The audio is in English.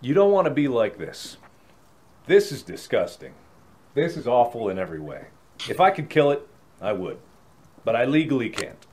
You don't want to be like this. This is disgusting. This is awful in every way. If I could kill it, I would. But I legally can't.